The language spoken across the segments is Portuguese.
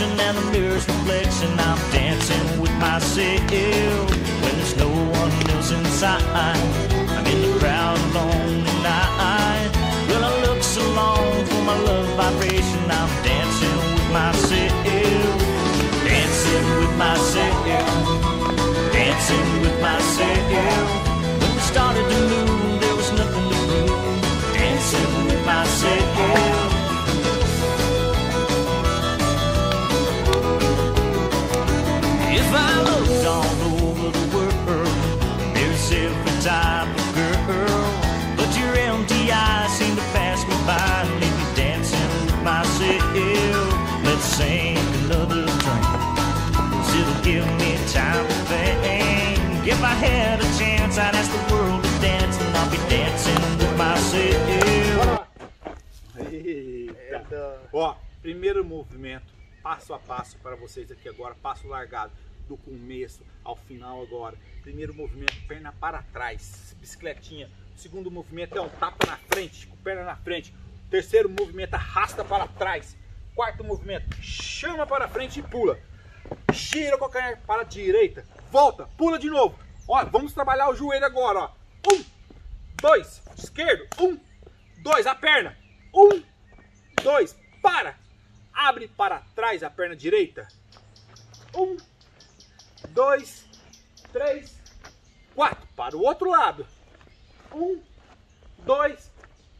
reflection and the mirror's reflection. I'm dancing with myself when there's no one else inside. I'm in the crowd alone tonight. Well, I look so long for my love vibration. I'm dancing with myself, dancing with myself, dancing with myself. When we started to move, there was nothing to prove. Dancing with myself. If I looked all over the world, there's every type of girl, but your empty eyes seem to pass me by and leave me dancing with myself. Let's sink another drink, 'cause it'll give me time to think. If I had a chance, I'd ask the world to dance, and I'll be dancing with myself. Eita. Ó, primeiro movimento, passo a passo para vocês aqui agora, passo largado. Do começo ao final agora. Primeiro movimento, perna para trás, bicicletinha. Segundo movimento é um tapa na frente, com perna na frente. Terceiro movimento, arrasta para trás. Quarto movimento, chama para frente e pula. Gira o calcanhar para a direita, volta, pula de novo. Ó, vamos trabalhar o joelho agora, ó. Um, dois, esquerdo. Um, dois, a perna. Um, dois, para. Abre para trás a perna direita. Um, dois, três, quatro. Para o outro lado. Um, dois,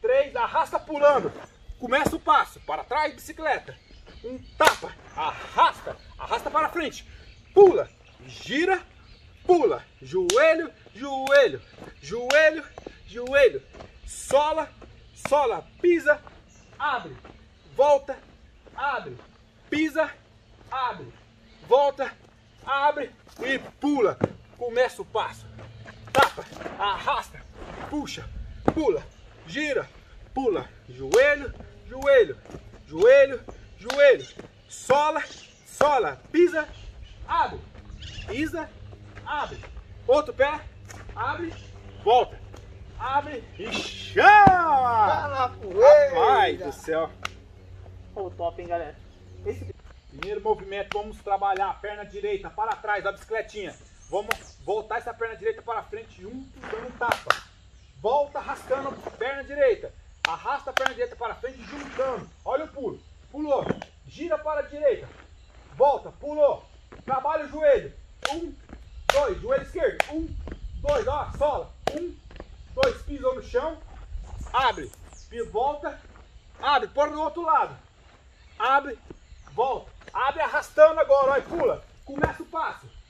três. Arrasta pulando. Começa o passo. Para trás, bicicleta. Um tapa. Arrasta. Arrasta para frente. Pula. Gira. Pula. Joelho, joelho. Joelho, joelho. Sola. Sola. Pisa. Abre. Volta. Abre. Pisa. Abre. Volta. Abre e pula. Começa o passo. Tapa, arrasta, puxa, pula, gira, pula. Joelho, joelho, joelho, joelho. Sola, sola, pisa, abre, pisa, abre. Outro pé, abre, volta, abre e chama! Rapaz do céu! Pô, top, hein, galera? Esse... Primeiro movimento, vamos trabalhar a perna direita para trás da bicicletinha. Vamos voltar essa perna direita para frente, dando um tapa. Volta arrastando a perna direita. Arrasta a perna direita para frente, juntando. Olha o pulo. Pulou. Gira para a direita. Volta, pulou. Trabalha o joelho. Um, dois. Joelho esquerdo. Um, dois. Ó, sola. Um, dois. Pisou no chão. Abre. Volta. Abre. Põe no outro lado. Abre. Volta. Abre arrastando agora, ó, e pula. Começa o passo.